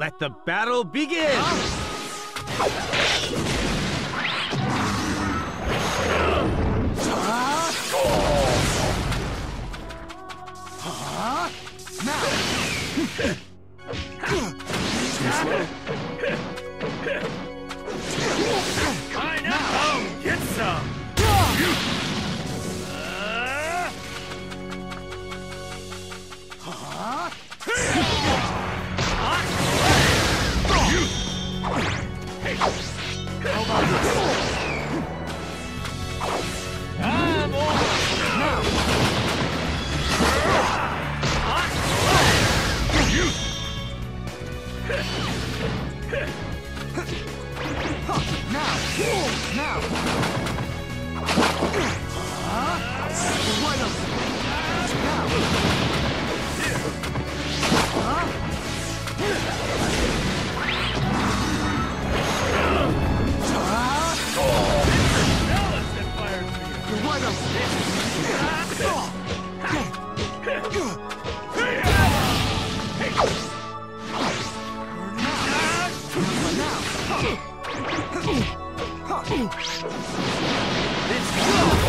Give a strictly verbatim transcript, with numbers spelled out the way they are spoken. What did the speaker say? Let the battle begin! Huh? Now! I know! Oh, get some! Let's go!